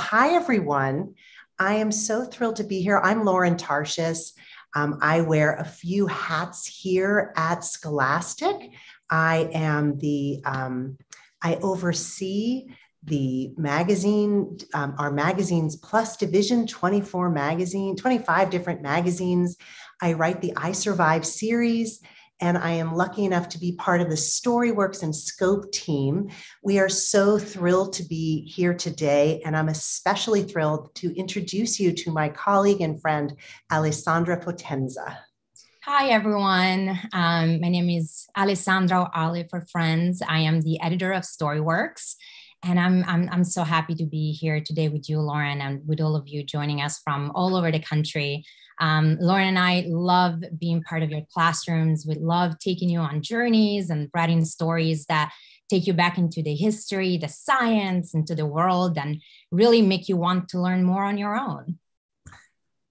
hi, everyone. I am so thrilled to be here. I'm Lauren Tarshis. I wear a few hats here at Scholastic. I oversee the magazine, our magazines plus division, 24 magazine, 25 different magazines. I write the I Survived series, and I am lucky enough to be part of the Storyworks and Scope team. We are so thrilled to be here today, and I'm especially thrilled to introduce you to my colleague and friend, Alessandra Potenza. Hi, everyone. My name is Alessandra Oliveira for friends. I am the editor of Storyworks, and I'm so happy to be here today with you, Lauren, and with all of you joining us from all over the country. Lauren and I love being part of your classrooms. We love taking you on journeys and writing stories that take you back into the history, the science, into the world, and really make you want to learn more on your own.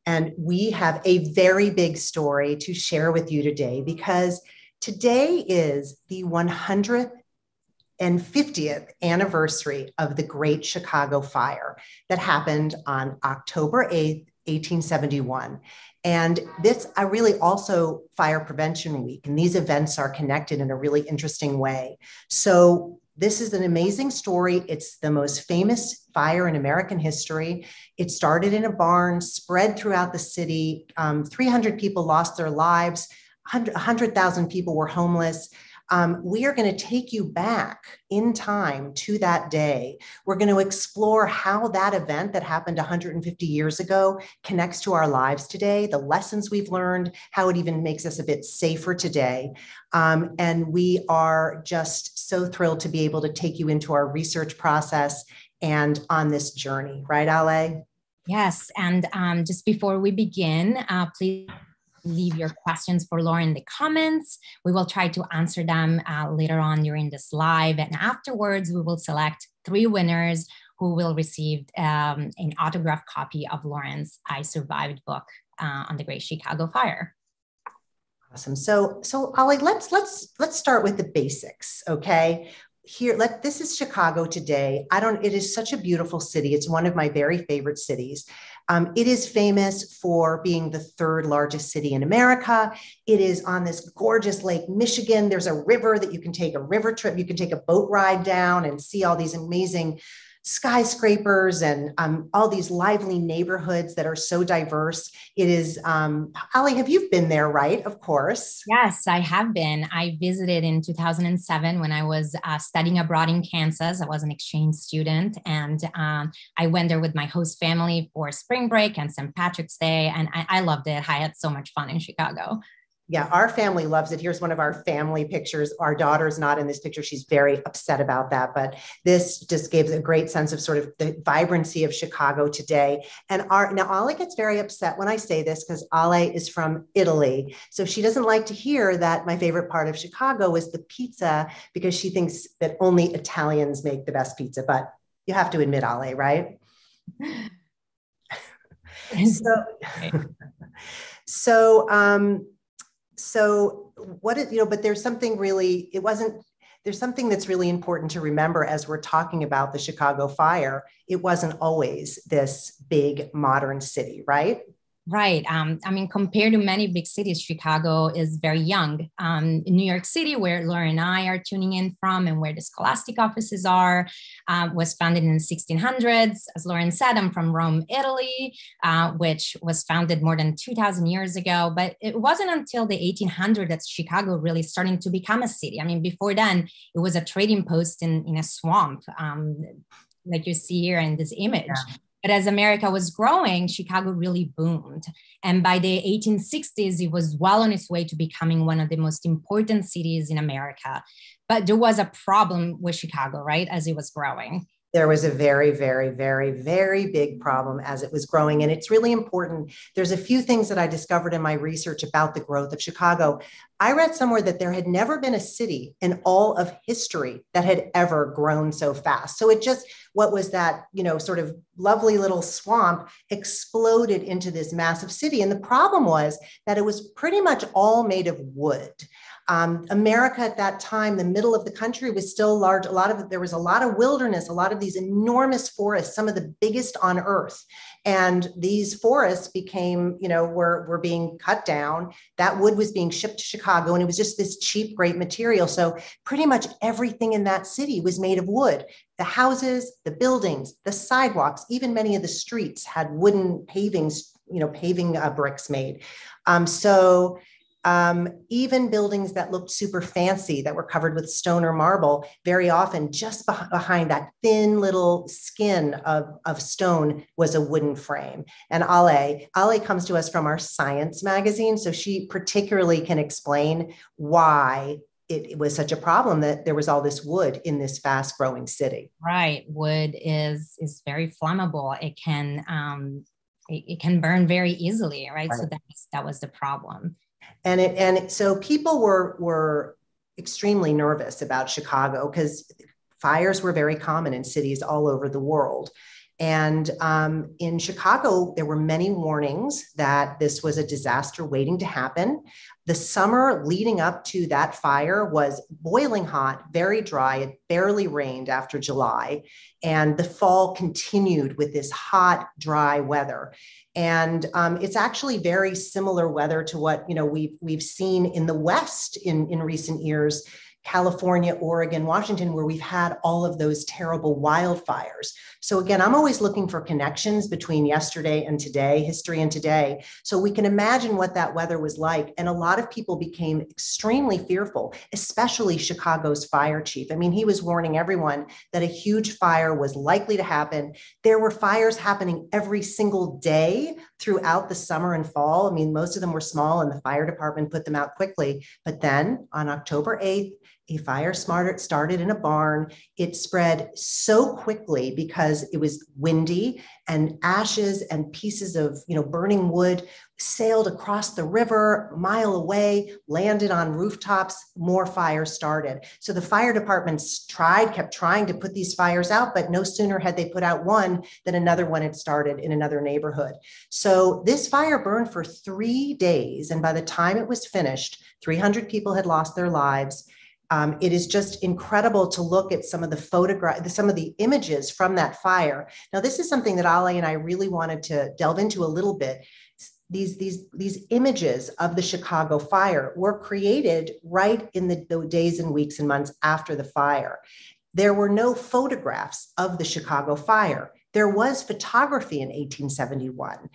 And we have a very big story to share with you today, because today is the 150th anniversary of the Great Chicago Fire that happened on October 8th, 1871. And this is really also Fire Prevention Week, and these events are connected in a really interesting way. So this is an amazing story. It's the most famous fire in American history. It started in a barn, spread throughout the city. 300 people lost their lives. 100,000 people were homeless. We are going to take you back in time to that day. We're going to explore how that event that happened 150 years ago connects to our lives today, the lessons we've learned, how it even makes us a bit safer today. And we are just so thrilled to be able to take you into our research process and on this journey. Right, Ale? Yes. And just before we begin, please leave your questions for Lauren in the comments. We will try to answer them later on during this live, and afterwards we will select 3 winners who will receive an autographed copy of Lauren's I Survived book on the Great Chicago Fire. Awesome. So Ali, let's start with the basics, okay? Here, this is Chicago today. It is such a beautiful city. It's one of my very favorite cities. It is famous for being the 3rd largest city in America. It is on this gorgeous Lake Michigan. There's a river that you can take a river trip. You can take a boat ride down and see all these amazing skyscrapers and all these lively neighborhoods that are so diverse. It is, Ali, have you been there, right? Of course. Yes, I have been. I visited in 2007 when I was studying abroad in Kansas. I was an exchange student, and I went there with my host family for spring break and St. Patrick's Day, and I loved it. I had so much fun in Chicago. Yeah, our family loves it. Here's one of our family pictures. Our daughter's not in this picture. She's very upset about that, but this just gives a great sense of sort of the vibrancy of Chicago today. And now Ale gets very upset when I say this, because Ale is from Italy. So she doesn't like to hear that my favorite part of Chicago is the pizza, because she thinks that only Italians make the best pizza, but you have to admit, Ale, right? So what is, but there's something really, there's something that's really important to remember as we're talking about the Chicago Fire. It wasn't always this big modern city, right? Right. I mean, compared to many big cities, Chicago is very young. In New York City, where Lauren and I are tuning in from and where the Scholastic offices are, was founded in the 1600s. As Lauren said, I'm from Rome, Italy, which was founded more than 2,000 years ago. But it wasn't until the 1800s that Chicago really started to become a city. I mean, before then, it was a trading post in a swamp, like you see here in this image. Yeah. But as America was growing, Chicago really boomed. And by the 1860s, it was well on its way to becoming one of the most important cities in America. But there was a problem with Chicago, right, as it was growing. There was a very, very, very, very big problem as it was growing. And it's really important. There's a few things that I discovered in my research about the growth of Chicago. I read somewhere that there had never been a city in all of history that had ever grown so fast. So it just, what was that, sort of lovely little swamp exploded into this massive city. And the problem was that it was pretty much all made of wood. America at that time, the middle of the country was still large. There was a lot of wilderness, a lot of these enormous forests, some of the biggest on earth. And these forests became, were being cut down. That wood was being shipped to Chicago, and it was just this cheap, great material. So pretty much everything in that city was made of wood. The houses, the buildings, the sidewalks, even many of the streets had wooden pavings, paving bricks made. Even buildings that looked super fancy, that were covered with stone or marble, very often just behind that thin little skin of stone was a wooden frame. And Ale comes to us from our science magazine, so she particularly can explain why it was such a problem that there was all this wood in this fast-growing city. Right, wood is very flammable. It can it can burn very easily, right? So that was the problem. And so people were extremely nervous about Chicago because fires were very common in cities all over the world. And in Chicago, there were many warnings that this was a disaster waiting to happen. The summer leading up to that fire was boiling hot, very dry. It barely rained after July. And the fall continued with this hot, dry weather. And it's actually very similar weather to what we've seen in the West in recent years. California, Oregon, Washington, where we've had all of those terrible wildfires. So again, I'm always looking for connections between yesterday and today, history and today. So we can imagine what that weather was like. And a lot of people became extremely fearful, especially Chicago's fire chief. I mean, he was warning everyone that a huge fire was likely to happen. There were fires happening every single day throughout the summer and fall. I mean, most of them were small and the fire department put them out quickly. But then on October 8th, a fire started in a barn. It spread so quickly because it was windy, and ashes and pieces of burning wood sailed across the river, a mile away, landed on rooftops, more fires started. So the fire departments kept trying to put these fires out, but no sooner had they put out one than another one had started in another neighborhood. So this fire burned for 3 days, and by the time it was finished, 300 people had lost their lives. It is just incredible to look at some of the images from that fire. Now, this is something that Ale and I really wanted to delve into a little bit. These images of the Chicago fire were created right in the days and weeks and months after the fire. There were no photographs of the Chicago fire. There was photography in 1871.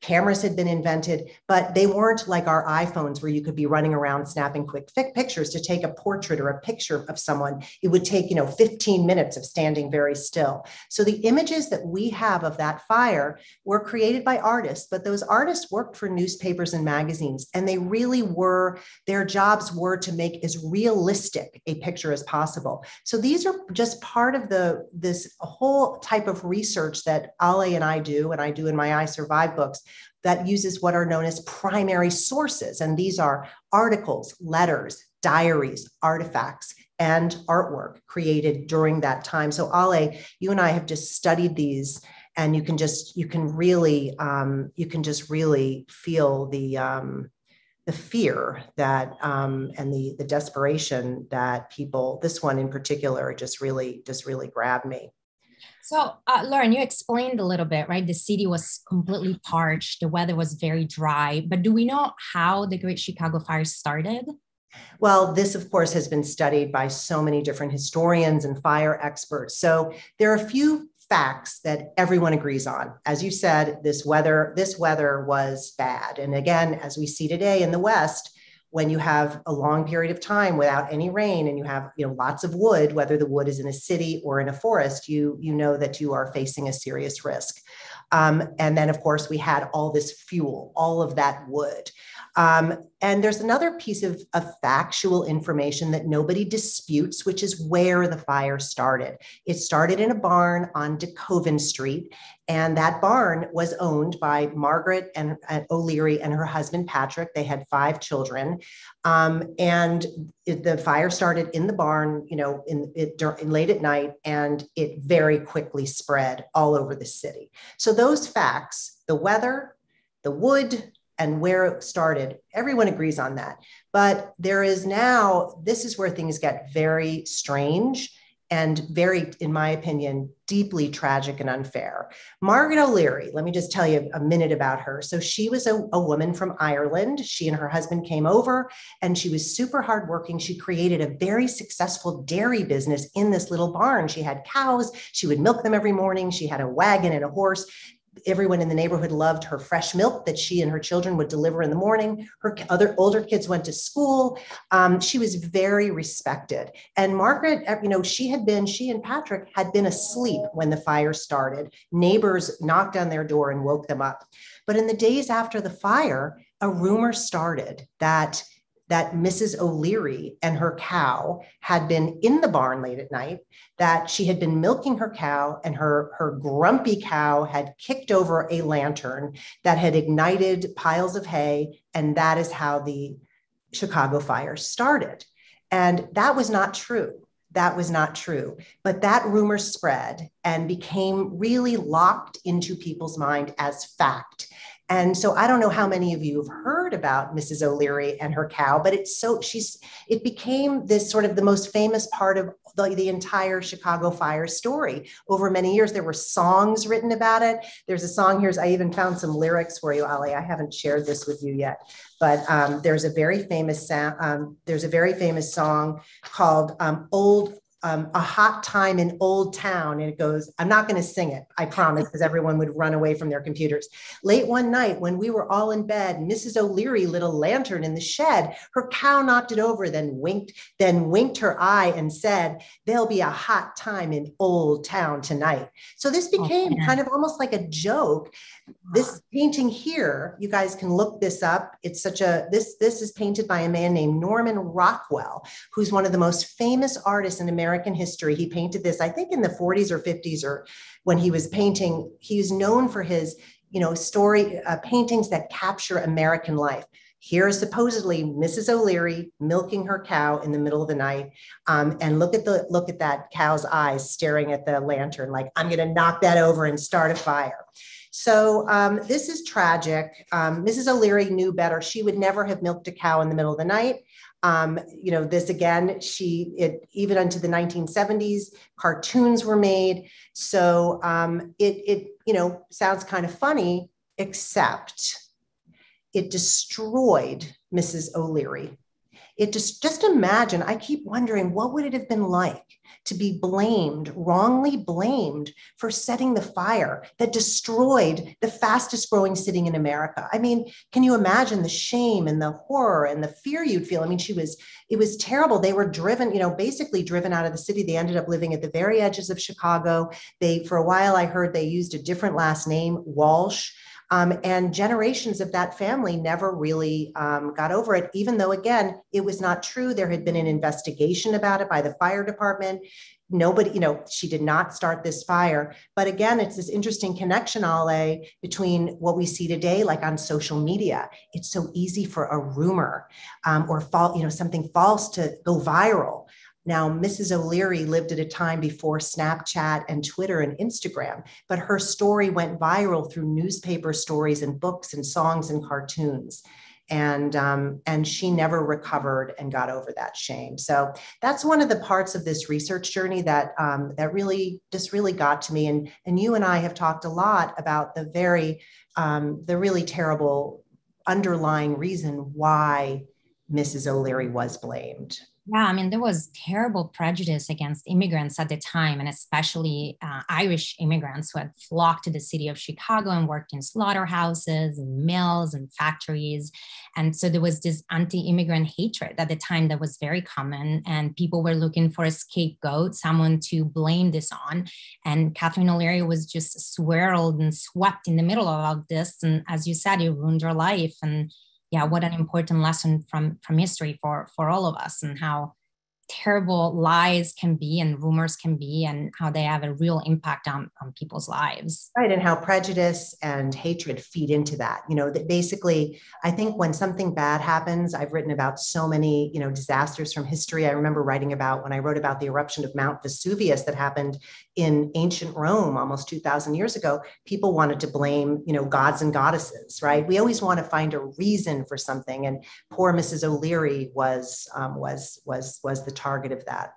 Cameras had been invented, but they weren't like our iPhones where you could be running around snapping quick pictures. To take a portrait or a picture of someone, it would take 15 minutes of standing very still. So the images that we have of that fire were created by artists, but those artists worked for newspapers and magazines, and they really were, their jobs were to make as realistic a picture as possible. So these are just part of this whole type of research that Ale and I do, in my I Survived books, that uses what are known as primary sources. And these are articles, letters, diaries, artifacts, and artwork created during that time. So Ale, you and I have just studied these, and you can really feel the fear that, and the desperation that people, this one in particular, just really grabbed me. So, Lauren, you explained a little bit, right? The city was completely parched. The weather was very dry. But do we know how the Great Chicago Fire started? Well, this, of course, has been studied by so many different historians and fire experts. So there are a few facts that everyone agrees on. As you said, this weather was bad. And again, as we see today in the West, when you have a long period of time without any rain and you have lots of wood, whether the wood is in a city or in a forest, you know that you are facing a serious risk. And then, of course, we had all this fuel, all of that wood. And there's another piece of factual information that nobody disputes, which is where the fire started. It started in a barn on DeKoven Street, and that barn was owned by Margaret and O'Leary and her husband, Patrick. They had 5 children. And the fire started in the barn, late at night, and it very quickly spread all over the city. So those facts, the weather, the wood, and where it started. Everyone agrees on that. But there is now, this is where things get very strange and very, in my opinion, deeply tragic and unfair. Margaret O'Leary, let me just tell you a minute about her. So she was a woman from Ireland. She and her husband came over and she was super hardworking. She created a very successful dairy business in this little barn. She had cows. She would milk them every morning. She had a wagon and a horse. Everyone in the neighborhood loved her fresh milk that she and her children would deliver in the morning. Her other older kids went to school. She was very respected. And Margaret, you know, she and Patrick had been asleep when the fire started. Neighbors knocked on their door and woke them up. But in the days after the fire, a rumor started that Mrs. O'Leary and her cow had been in the barn late at night, that she had been milking her cow and her grumpy cow had kicked over a lantern that had ignited piles of hay. And that is how the Chicago fire started. And that was not true. That was not true, but that rumor spread and became really locked into people's mind as fact. And so I don't know how many of you have heard about Mrs. O'Leary and her cow, but it became this sort of the most famous part of the entire Chicago fire story. Over many years, there were songs written about it. There's a song here. I even found some lyrics for you, Ali. I haven't shared this with you yet, but there's a very famous song called A Hot Time in Old Town. And it goes, I'm not going to sing it, I promise, because everyone would run away from their computers. Late one night when we were all in bed, Mrs. O'Leary lit a lantern in the shed. Her cow knocked it over, then winked her eye and said, there'll be a hot time in Old Town tonight. So this became kind of almost like a joke. This painting here, you guys can look this up. It's this is painted by a man named Norman Rockwell, who's one of the most famous artists in American history. He painted this, I think in the 40s or 50s, or when he was painting. He was known for his, story paintings that capture American life. Here is supposedly Mrs. O'Leary milking her cow in the middle of the night, and look at that cow's eyes staring at the lantern like, I'm going to knock that over and start a fire. So this is tragic. Mrs. O'Leary knew better. She would never have milked a cow in the middle of the night. This again, even unto the 1970s, cartoons were made. So it sounds kind of funny, except it destroyed Mrs. O'Leary. It just imagine, I keep wondering, what would it have been like to be wrongly blamed for setting the fire that destroyed the fastest growing city in America? I mean, can you imagine the shame and the horror and the fear you'd feel? I mean, it was terrible. They were basically driven out of the city. They ended up living at the very edges of Chicago. For a while, I heard they used a different last name, Walsh. And generations of that family never really got over it, even though, again, it was not true. There had been an investigation about it by the fire department. Nobody, she did not start this fire. But again, it's this interesting connection, Ale, between what we see today, like on social media. It's so easy for a rumor or something false to go viral. Now, Mrs. O'Leary lived at a time before Snapchat and Twitter and Instagram, but her story went viral through newspaper stories and books and songs and cartoons. And she never recovered and got over that shame. So that's one of the parts of this research journey that really got to me. And you and I have talked a lot about the really terrible underlying reason why Mrs. O'Leary was blamed. Yeah, I mean, there was terrible prejudice against immigrants at the time, and especially Irish immigrants who had flocked to the city of Chicago and worked in slaughterhouses and mills and factories. And so there was this anti-immigrant hatred at the time that was very common, and people were looking for a scapegoat, someone to blame this on. And Catherine O'Leary was just swirled and swept in the middle of all this. And as you said, it ruined her life. And yeah, what an important lesson from history for all of us, and how terrible lies can be and rumors can be and how they have a real impact on people's lives. Right. And how prejudice and hatred feed into that. You know, that basically, I think when something bad happens, I've written about so many, you know, disasters from history. I remember writing about when I wrote about the eruption of Mount Vesuvius that happened in ancient Rome almost 2,000 years ago, people wanted to blame, you know, gods and goddesses, right? We always want to find a reason for something. And poor Mrs. O'Leary was the target of that.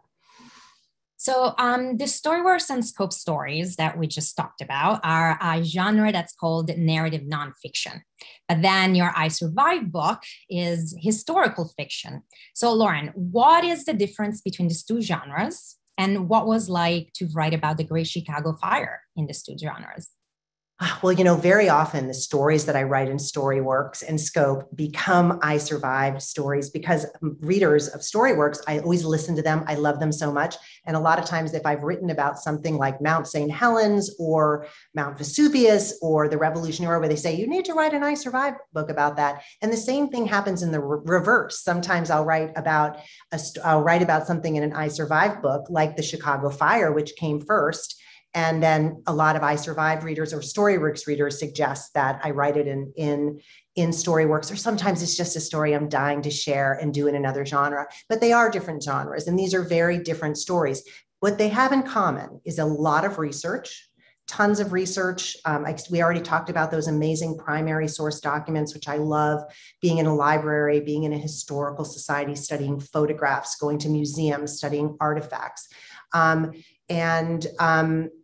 So the Storyworks and Scope stories that we just talked about are a genre that's called narrative nonfiction. But then your I Survived book is historical fiction. So Lauren, what is the difference between these two genres? And what was like to write about the Great Chicago Fire in these two genres? Well, you know, very often the stories that I write in Storyworks and Scope become I Survived stories because readers of Storyworks, I always listen to them. I love them so much. And a lot of times if I've written about something like Mount St. Helens or Mount Vesuvius or the Revolutionary War, where they say, you need to write an I Survived book about that. And the same thing happens in the reverse. Sometimes I'll write about something in an I Survived book like the Chicago Fire, which came first. And then a lot of I Survived readers or Storyworks readers suggest that I write it in Storyworks, or sometimes it's just a story I'm dying to share and do in another genre, but they are different genres. And these are very different stories. What they have in common is a lot of research, tons of research. We already talked about those amazing primary source documents, which I love, being in a library, being in a historical society, studying photographs, going to museums, studying artifacts. And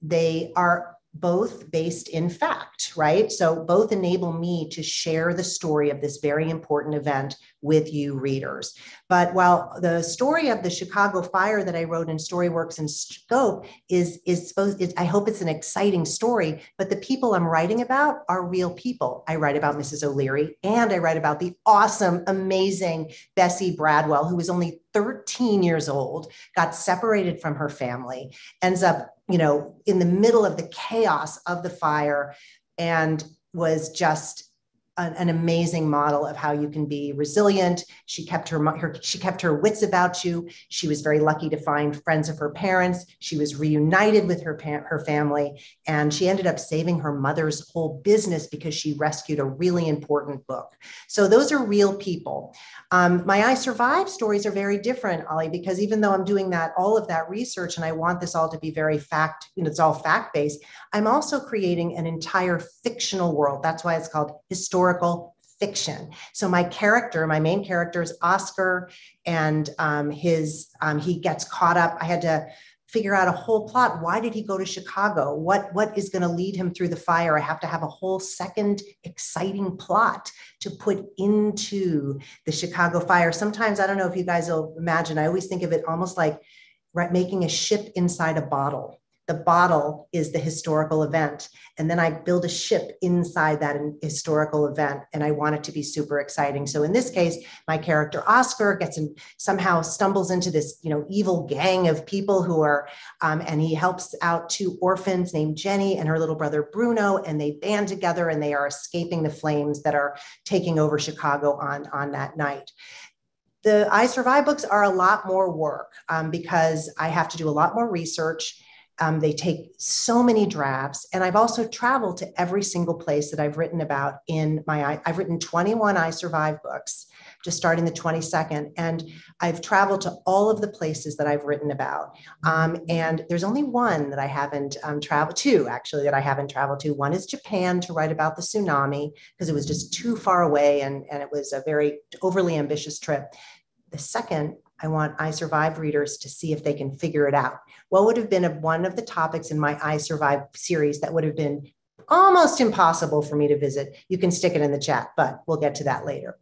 they are both based in fact, right? So both enable me to share the story of this very important event with you readers. But while the story of the Chicago Fire that I wrote in Storyworks and Scope I hope it's an exciting story, but the people I'm writing about are real people. I write about Mrs. O'Leary and I write about the awesome, amazing Bessie Bradwell, who was only 13 years old, got separated from her family, ends up, you know, in the middle of the chaos of the fire, and was just an amazing model of how you can be resilient. She kept her wits about you. She was very lucky to find friends of her parents. She was reunited with her family, and she ended up saving her mother's whole business because she rescued a really important book. So those are real people. My I Survived stories are very different, Ollie, because even though I'm doing all of that research, and I want this all to be very fact, you know, it's all fact-based, I'm also creating an entire fictional world. That's why it's called historical fiction. So my main character is Oscar, and he gets caught up. I had to figure out a whole plot. Why did he go to Chicago? What is going to lead him through the fire? I have to have a whole second exciting plot to put into the Chicago Fire. Sometimes, I don't know if you guys will imagine, I always think of it almost like making a ship inside a bottle. The bottle is the historical event. And then I build a ship inside that historical event, and I want it to be super exciting. So in this case, my character Oscar somehow stumbles into this, you know, evil gang of people who are, and he helps out two orphans named Jenny and her little brother Bruno, and they band together and they are escaping the flames that are taking over Chicago on that night. The I Survived books are a lot more work because I have to do a lot more research. They take so many drafts, and I've also traveled to every single place that I've written about in my. I've written 21 I Survived books, just starting the 22nd, and I've traveled to all of the places that I've written about. And there's only one that I haven't traveled to, actually, that I haven't traveled to. One is Japan to write about the tsunami because it was just too far away, and it was a very overly ambitious trip. The second, I want I Survived readers to see if they can figure it out. What would have been one of the topics in my I Survived series that would have been almost impossible for me to visit? You can stick it in the chat, but we'll get to that later.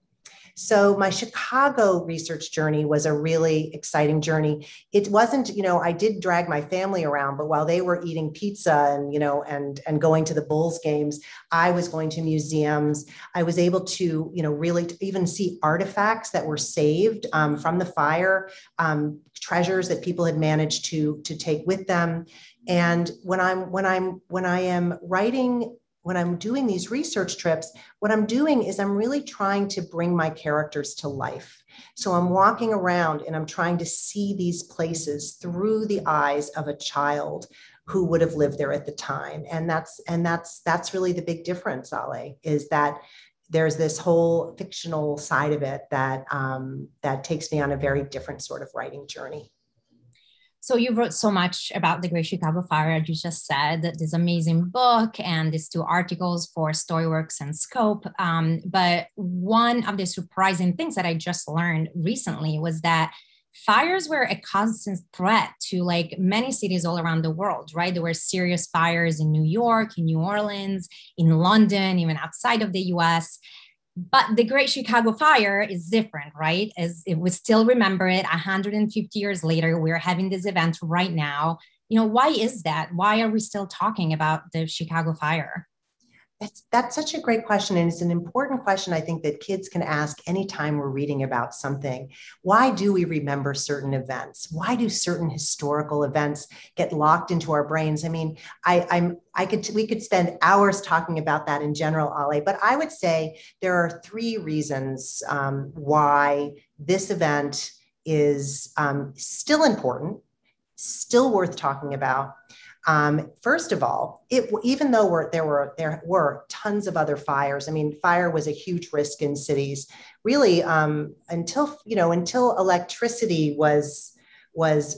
So my Chicago research journey was a really exciting journey. It wasn't, you know, I did drag my family around, but while they were eating pizza and, you know, and going to the Bulls games, I was going to museums. I was able to, you know, really even see artifacts that were saved from the fire, treasures that people had managed to take with them. And when I am writing when I'm doing these research trips, what I'm doing is I'm really trying to bring my characters to life. So I'm walking around and I'm trying to see these places through the eyes of a child who would have lived there at the time. And that's really the big difference, Ale, is that there's this whole fictional side of it that, that takes me on a very different sort of writing journey. So you wrote so much about the Great Chicago Fire, as you just said, this amazing book and these two articles for Storyworks and Scope. But one of the surprising things that I just learned recently was that fires were a constant threat to like many cities all around the world, right? There were serious fires in New York, in New Orleans, in London, even outside of the US. But the Great Chicago Fire is different, right? As we still remember it 150 years later, we're having this event right now. You know, why is that? Why are we still talking about the Chicago Fire? That's such a great question. And it's an important question, I think, that kids can ask anytime we're reading about something. Why do we remember certain events? Why do certain historical events get locked into our brains? I mean, we could spend hours talking about that in general, Ale, but I would say there are three reasons why this event is still important, still worth talking about. First of all, even though there were tons of other fires, I mean, fire was a huge risk in cities, really, until electricity was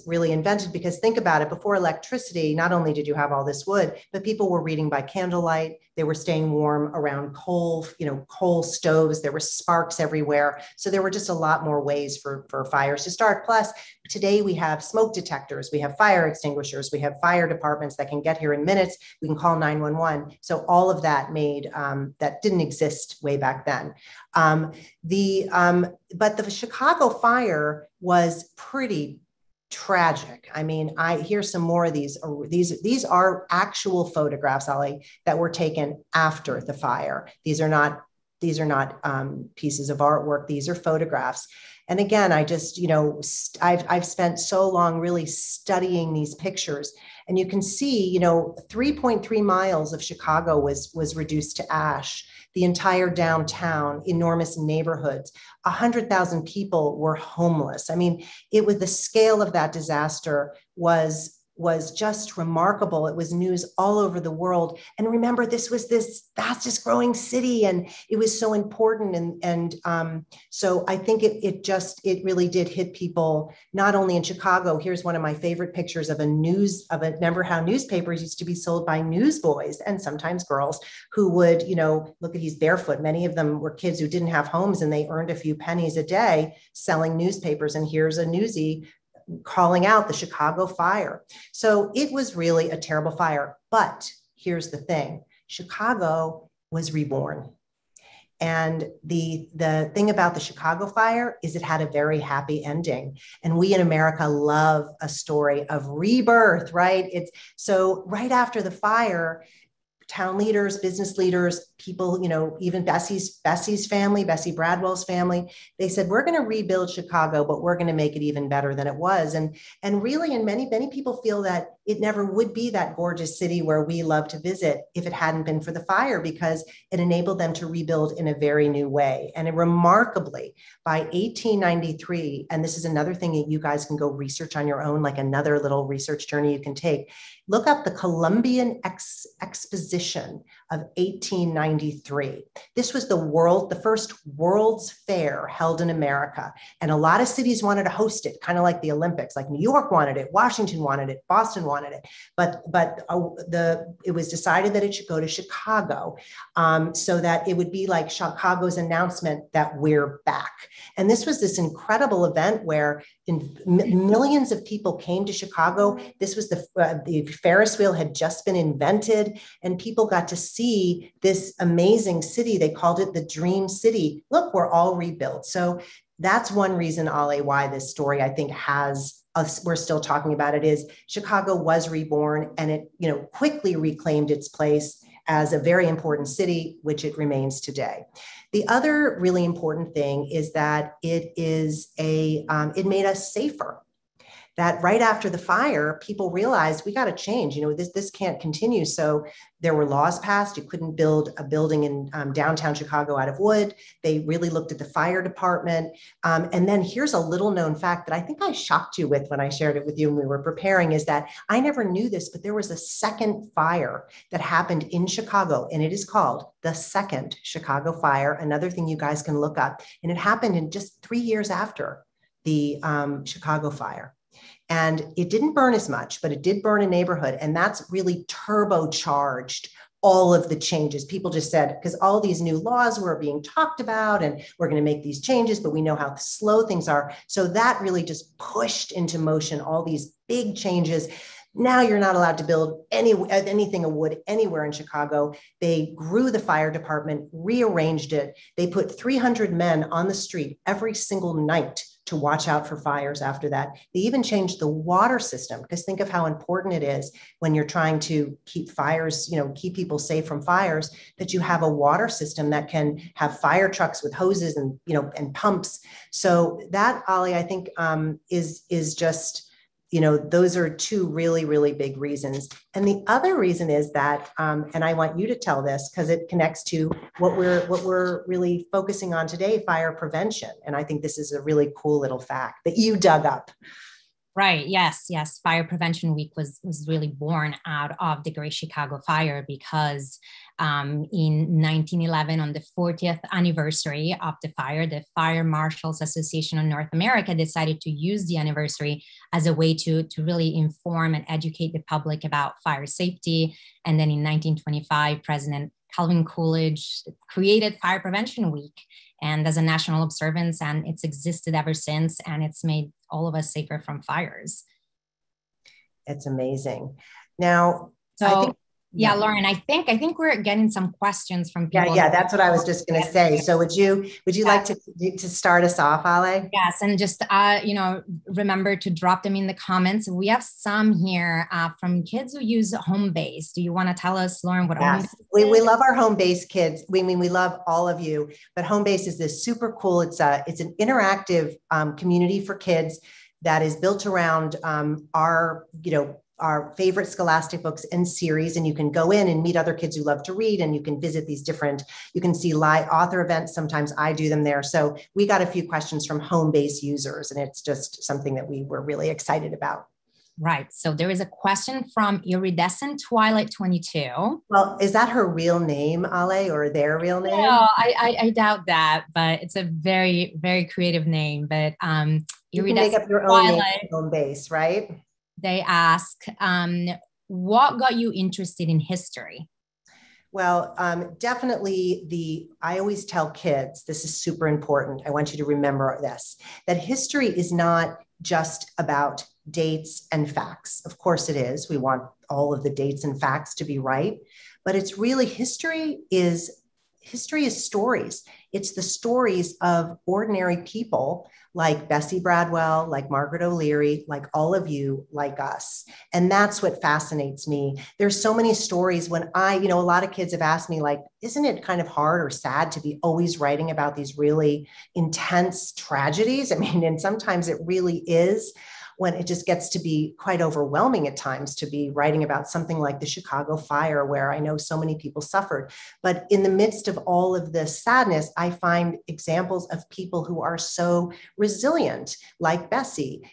really invented. Because think about it, before electricity, not only did you have all this wood, but people were reading by candlelight, they were staying warm around coal, coal stoves, there were sparks everywhere. So there were just a lot more ways for fires to start. Plus, today we have smoke detectors, we have fire extinguishers, we have fire departments that can get here in minutes, we can call 911. So all of that made, that didn't exist way back then. But the Chicago Fire was pretty tragic. I mean, I hear some more of these are actual photographs, Ali, that were taken after the fire. These are not pieces of artwork. These are photographs. And again, I just, I've spent so long really studying these pictures, and you can see, 3.3 miles of Chicago was reduced to ash. The entire downtown, enormous neighborhoods, 100,000 people were homeless. I mean, it was the scale of that disaster was just remarkable. It was news all over the world. And remember, this was this fastest growing city, and it was so important. And so I think it really did hit people, not only in Chicago. Here's one of my favorite pictures of remember how newspapers used to be sold by newsboys and sometimes girls who would, look at these barefoot. Many of them were kids who didn't have homes, and they earned a few pennies a day selling newspapers. And here's a newsie calling out the Chicago Fire. So it was really a terrible fire. But here's the thing, Chicago was reborn. And the thing about the Chicago Fire is it had a very happy ending. And we in America love a story of rebirth, right? So right after the fire, town leaders, business leaders, people, even Bessie's family, Bessie Bradwell's family, they said, we're going to rebuild Chicago, but we're going to make it even better than it was. And really, and many, many people feel that it never would be that gorgeous city where we love to visit if it hadn't been for the fire, because it enabled them to rebuild in a very new way. And remarkably, by 1893, and this is another thing that you guys can go research on your own, like another little research journey you can take, look up the Columbian Exposition of 1893. This was the first World's Fair held in America. And a lot of cities wanted to host it, kind of like the Olympics, like New York wanted it, Washington wanted it, Boston wanted it, but it was decided that it should go to Chicago, so that it would be like Chicago's announcement that we're back. And this was this incredible event where millions of people came to Chicago. This was the Ferris wheel had just been invented, and people got to see this amazing city. They called it the Dream City. Look, we're all rebuilt. So that's one reason, Ale, why this story, I think, we're still talking about it, is Chicago was reborn, and it, quickly reclaimed its place as a very important city, which it remains today. The other really important thing is that it made us safer. that right after the fire, people realized we got to change, this can't continue. So there were laws passed. You couldn't build a building in downtown Chicago out of wood. They really looked at the fire department. And then here's a little known fact that I think I shocked you with when I shared it with you when we were preparing, is that I never knew this, but there was a second fire that happened in Chicago, and it is called the Second Chicago Fire. Another thing you guys can look up. And it happened in just 3 years after the Chicago Fire. And it didn't burn as much, but it did burn a neighborhood. And that's really turbocharged all of the changes. People just said, because all these new laws were being talked about and we're going to make these changes, but we know how slow things are. So that really just pushed into motion all these big changes. Now you're not allowed to build anything of wood anywhere in Chicago. They grew the fire department, rearranged it. They put 300 men on the street every single night to watch out for fires after that. They even changed the water system, because think of how important it is when you're trying to keep fires, keep people safe from fires, that you have a water system that can have fire trucks with hoses and, and pumps. So that, Ollie, I think is just, those are two really, really big reasons. And the other reason is that, and I want you to tell this because it connects to what we're really focusing on today, fire prevention. And I think this is a really cool little fact that you dug up. Right. Yes. Yes. Fire Prevention Week was really born out of the Great Chicago Fire, because in 1911, on the 40th anniversary of the fire, the Fire Marshals Association of North America decided to use the anniversary as a way to really inform and educate the public about fire safety. And then in 1925, President Calvin Coolidge created Fire Prevention Week, and as a national observance, and it's existed ever since, and it's made all of us safer from fires. It's amazing. Now, so I think, yeah, Lauren, I think we're getting some questions from people. Yeah, that's what I was just going to say. So would you like to start us off, Ale? Yes, and just remember to drop them in the comments. We have some here from kids who use Homebase. Do you want to tell us, Lauren, what Homebase is? We love our Homebase kids. We mean, we love all of you, but Homebase is this super cool. It's an interactive community for kids that is built around our favorite Scholastic books and series. And you can go in and meet other kids who love to read, and you can visit these different, you can see live author events. Sometimes I do them there. So we got a few questions from Homebase users, and it's just something that we were really excited about. Right. So there is a question from Iridescent Twilight 22. Well, is that her real name, Ale, or their real name? No, I doubt that, but it's a very, very creative name. But you can make up your own name, Homebase, right? They ask, what got you interested in history? Well, definitely I always tell kids, this is super important. I want you to remember this, that history is not just about dates and facts. Of course it is. We want all of the dates and facts to be right, but it's really, history is stories. It's the stories of ordinary people like Bessie Bradwell, like Margaret O'Leary, like all of you, like us. And that's what fascinates me. There's so many stories when a lot of kids have asked me, like, isn't it kind of hard or sad to be always writing about these really intense tragedies? I mean, and sometimes it really is, when it just gets to be quite overwhelming at times to be writing about something like the Chicago Fire, where I know so many people suffered. But in the midst of all of this sadness, I find examples of people who are so resilient, like Bessie.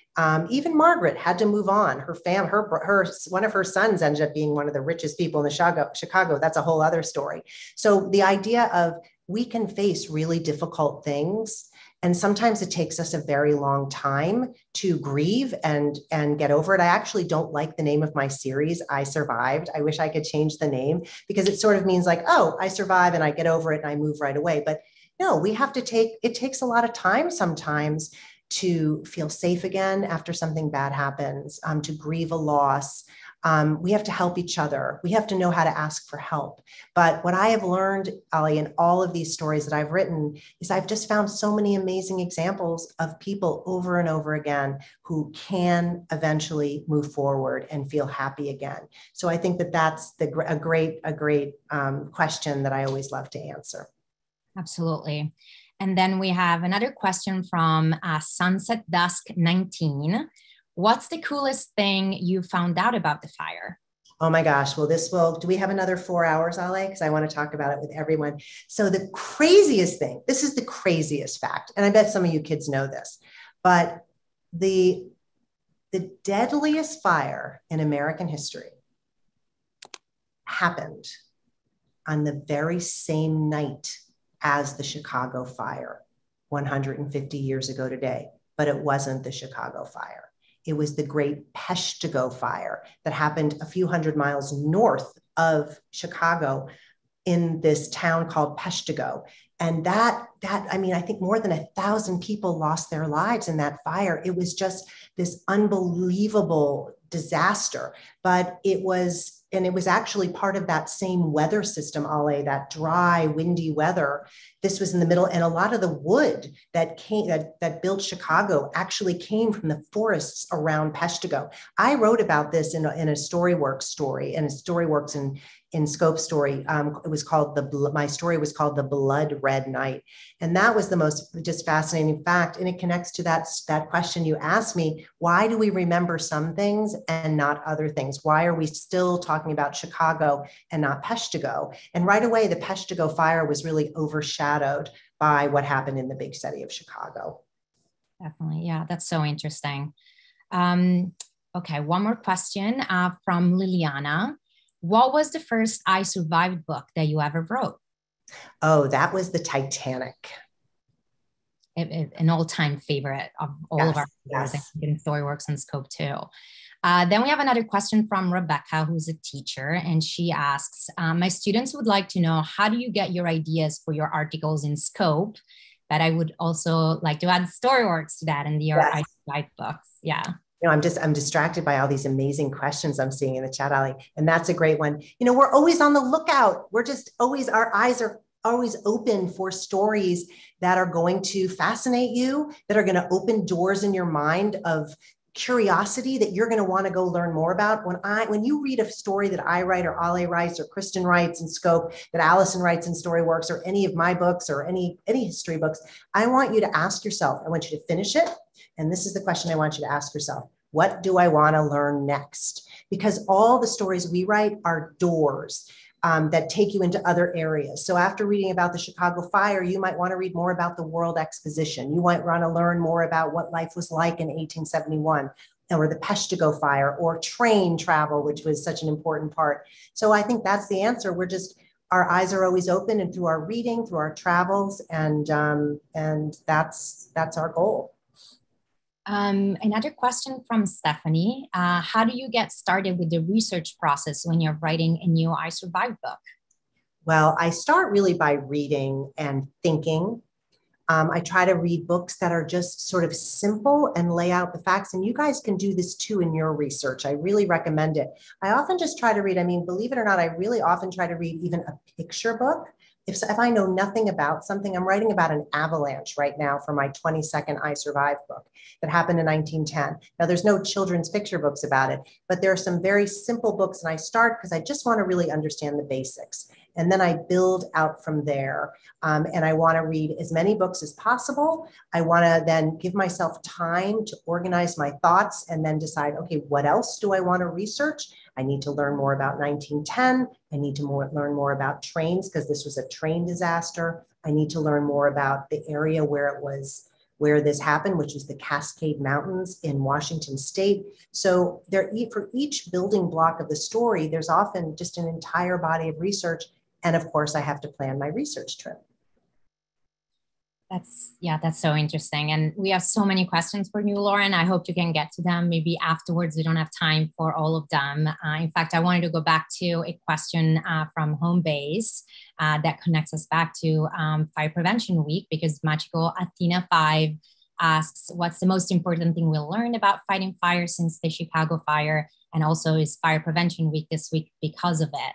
Even Margaret had to move on. One of her sons ended up being one of the richest people in the Chicago. That's a whole other story. So the idea of we can face really difficult things, and sometimes it takes us a very long time to grieve and get over it. I actually don't like the name of my series, I Survived. I wish I could change the name, because it sort of means like, oh, I survive and I get over it and I move right away. But no, it takes a lot of time sometimes to feel safe again after something bad happens, to grieve a loss. We have to help each other. We have to know how to ask for help. But what I have learned, Ollie, in all of these stories that I've written, is I've just found so many amazing examples of people over and over again who can eventually move forward and feel happy again. So I think that that's a great question that I always love to answer. Absolutely. And then we have another question from Sunset Dusk 19. What's the coolest thing you found out about the fire? Oh my gosh. Well, do we have another 4 hours, Ale? Because I want to talk about it with everyone. So the craziest thing, this is the craziest fact, and I bet some of you kids know this, but the deadliest fire in American history happened on the very same night as the Chicago Fire 150 years ago today, but it wasn't the Chicago Fire. It was the Great Peshtigo Fire that happened a few hundred miles north of Chicago in this town called Peshtigo. And I think more than 1,000 people lost their lives in that fire. It was just this unbelievable disaster, but it was actually part of that same weather system, Ale, that dry, windy weather. This was in the middle, and a lot of the wood that built Chicago actually came from the forests around Peshtigo. I wrote about this in a Storyworks story, and a Storyworks in Scope story. My story was called The Blood Red Knight, and that was the most just fascinating fact, and it connects to that question you asked me: why do we remember some things and not other things? Why are we still talking about Chicago and not Peshtigo? And right away, the Peshtigo fire was really overshadowed by what happened in the big city of Chicago. Definitely, yeah, that's so interesting. Okay, one more question from Liliana. What was the first I Survived book that you ever wrote? Oh, that was the Titanic. An all-time favorite of all of our in Storyworks and Scope too. Then we have another question from Rebecca, who's a teacher, and she asks, my students would like to know, how do you get your ideas for your articles in Scope? But I would also like to add Storyworks to that and your I Survived books. Yeah. You know, I'm distracted by all these amazing questions I'm seeing in the chat, Ale, and that's a great one. You know, we're always on the lookout. We're just always, our eyes are always open for stories that are going to fascinate you, that are going to open doors in your mind of curiosity that you're going to want to go learn more about. When you read a story that I write, or Ale writes, or Kristen writes in Scope, that Allison writes in Storyworks, or any of my books, or any history books, I want you to ask yourself, I want you to finish it. And this is the question I want you to ask yourself: what do I want to learn next? Because all the stories we write are doors that take you into other areas. So after reading about the Chicago Fire, you might want to read more about the World Exposition. You might want to learn more about what life was like in 1871, or the Peshtigo Fire, or train travel, which was such an important part. So I think that's the answer. Our eyes are always open, and through our reading, through our travels, and that's our goal. Another question from Stephanie. How do you get started with the research process when you're writing a new I Survived book? Well, I start really by reading and thinking. I try to read books that are just sort of simple and lay out the facts. And you guys can do this too in your research. I really recommend it. I often just try to read, believe it or not, I really often try to read even a picture book. If I know nothing about something, I'm writing about an avalanche right now for my 22nd I Survived book that happened in 1910. Now, there's no children's picture books about it, but there are some very simple books, and I start because I just want to really understand the basics. And then I build out from there. And I want to read as many books as possible. I want to then give myself time to organize my thoughts and then decide, okay, what else do I want to research? I need to learn more about 1910. I need to learn more about trains, because this was a train disaster. I need to learn more about the area where this happened, which is the Cascade Mountains in Washington state. So for each building block of the story, there's often just an entire body of research. And of course, I have to plan my research trip. That's so interesting. And we have so many questions for you, Lauren. I hope you can get to them. Maybe afterwards, we don't have time for all of them. In fact, I wanted to go back to a question from Homebase that connects us back to Fire Prevention Week, because Magical Athena 5 asks, what's the most important thing we'll learn about fighting fire since the Chicago Fire? And also, is Fire Prevention Week this week because of it?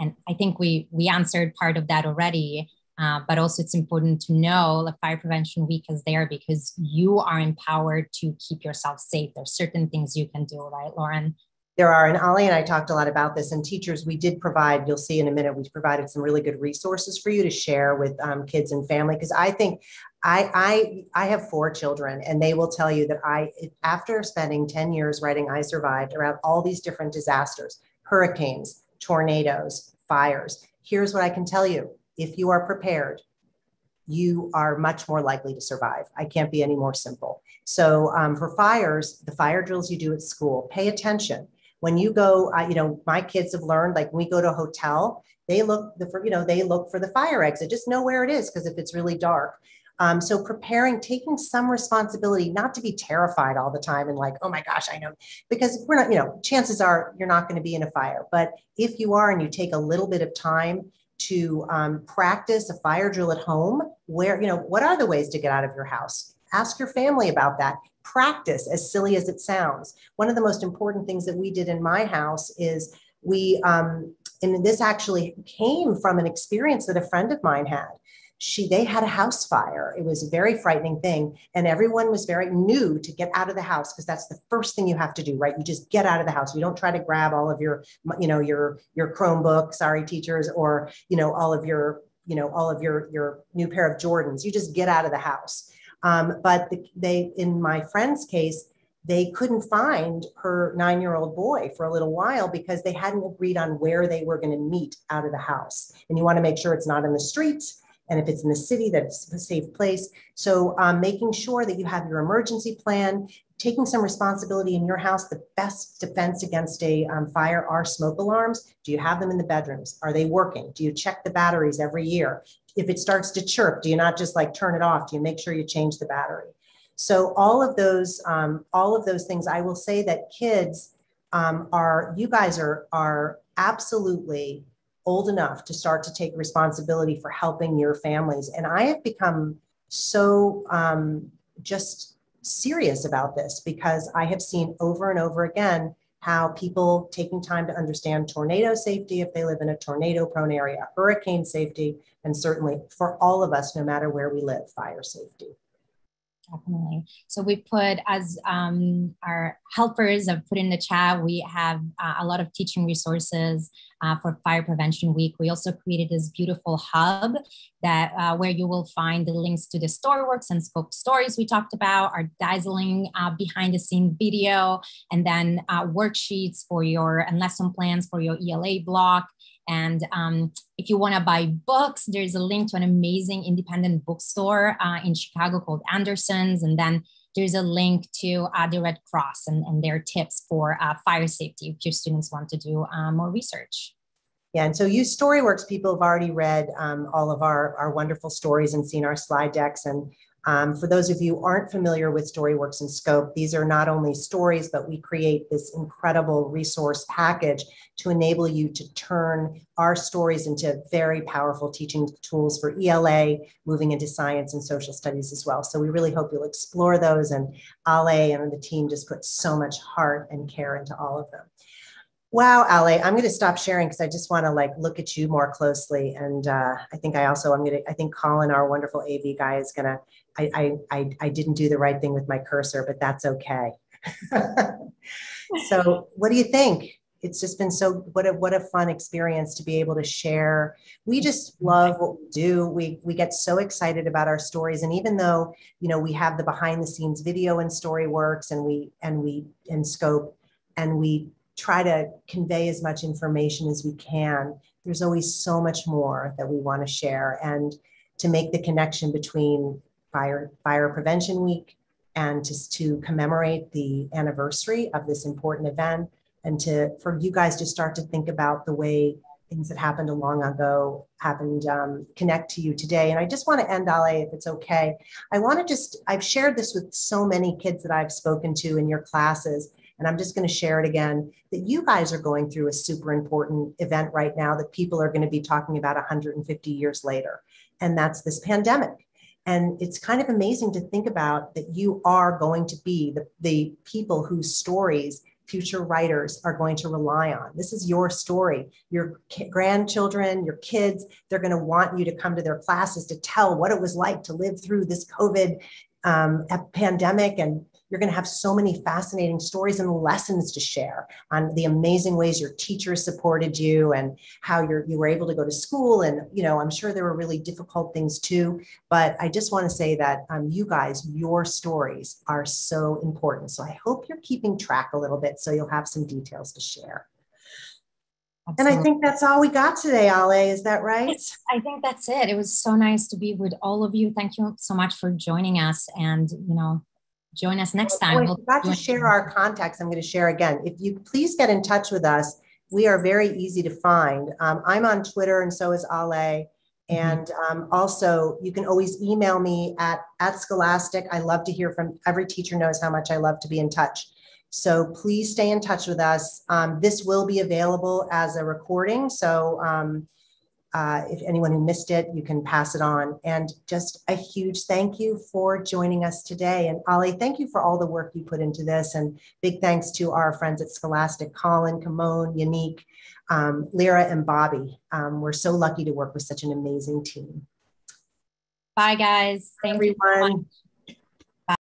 And I think we answered part of that already. But also, it's important to know that Fire Prevention Week is there because you are empowered to keep yourself safe. There's certain things you can do, right, Lauren? There are, and Ale and I talked a lot about this, and teachers, we did provide, you'll see in a minute, we provided some really good resources for you to share with kids and family, because I think I have four children, and they will tell you that after spending 10 years writing I Survived around all these different disasters, hurricanes, tornadoes, fires, here's what I can tell you. If you are prepared, you are much more likely to survive. I can't be any more simple. So for fires, the fire drills you do at school, pay attention. When you go, you know, my kids have learned, like when we go to a hotel, they look, they look for the fire exit, just know where it is, because if it's really dark. So preparing, taking some responsibility, not to be terrified all the time and like, oh my gosh, I know, because we're not, you know, chances are you're not going to be in a fire. But if you are, and you take a little bit of time to practice a fire drill at home, where, you know, what are the ways to get out of your house? Ask your family about that. Practice, as silly as it sounds. One of the most important things that we did in my house is we, and this actually came from an experience that a friend of mine had. They had a house fire. It was a very frightening thing. And everyone was very new to get out of the house, because that's the first thing you have to do, right? You just get out of the house. You don't try to grab all of your, you know, your Chromebook, sorry, teachers, or, you know, all of your, you know, all of your new pair of Jordans. You just get out of the house. But they, in my friend's case, they couldn't find her 9-year-old boy for a little while, because they hadn't agreed on where they were going to meet out of the house. And you want to make sure it's not in the streets. And if it's in the city, that's a safe place. So making sure that you have your emergency plan, taking some responsibility in your house. The best defense against a fire are smoke alarms. Do you have them in the bedrooms? Are they working? Do you check the batteries every year? If it starts to chirp, do you not just like turn it off? Do you make sure you change the battery? So all of those things, I will say that kids you guys are absolutely old enough to start to take responsibility for helping your families. And I have become so just serious about this, because I have seen over and over again how people taking time to understand tornado safety if they live in a tornado prone area, hurricane safety, and certainly for all of us, no matter where we live, fire safety. Definitely. So we put, as our helpers have put in the chat, we have a lot of teaching resources for Fire Prevention Week. We also created this beautiful hub that where you will find the links to the Storyworks and Scope stories we talked about, our dazzling behind the scene video, and then worksheets for your and lesson plans for your ELA block. And if you want to buy books, there's a link to an amazing independent bookstore in Chicago called Anderson's. And then there's a link to the Red Cross and their tips for fire safety if your students want to do more research. Yeah, and so use Storyworks. People have already read all of our wonderful stories and seen our slide decks. And for those of you who aren't familiar with Storyworks and Scope, these are not only stories, but we create this incredible resource package to enable you to turn our stories into very powerful teaching tools for ELA, moving into science and social studies as well. So we really hope you'll explore those, and Ale and the team just put so much heart and care into all of them. Wow, Ale, I'm going to stop sharing because I just want to like look at you more closely. And I think Colin, our wonderful AV guy, is going to, I didn't do the right thing with my cursor, but that's okay. So what do you think? It's just been so, what a fun experience to be able to share. We just love what we do. We get so excited about our stories. And even though, you know, we have the behind the scenes video in Storyworks and Scope, and we try to convey as much information as we can, there's always so much more that we want to share, and to make the connection between Fire Prevention Week and just to commemorate the anniversary of this important event, and for you guys to start to think about the way things that happened long ago happened, connect to you today. And I just want to end, Ale, if it's okay. I want to just, I've shared this with so many kids that I've spoken to in your classes, and I'm just going to share it again, that you guys are going through a super important event right now that people are going to be talking about 150 years later. And that's this pandemic. And it's kind of amazing to think about that you are going to be the people whose stories future writers are going to rely on. This is your story, your grandchildren, your kids, they're going to want you to come to their classes to tell what it was like to live through this COVID a pandemic, and you're going to have so many fascinating stories and lessons to share on the amazing ways your teachers supported you and how you were able to go to school. And, you know, I'm sure there were really difficult things too, but I just want to say that you guys, your stories are so important. So I hope you're keeping track a little bit so you'll have some details to share. Absolutely. And I think that's all we got today, Ale. Is that right? I think that's it. It was so nice to be with all of you. Thank you so much for joining us, and, you know, join us next time. We'll forgot to share our contacts. I'm going to share again. If you please get in touch with us, we are very easy to find. I'm on Twitter, and so is Ale. And also, you can always email me at Scholastic. I love to hear from every teacher. Knows how much I love to be in touch. So please stay in touch with us. This will be available as a recording. So if anyone who missed it, you can pass it on. And just a huge thank you for joining us today. And Ali, thank you for all the work you put into this. And big thanks to our friends at Scholastic, Colin, Kimon, Yannick, Lyra, and Bobby. We're so lucky to work with such an amazing team. Bye, guys. Thank you, everyone.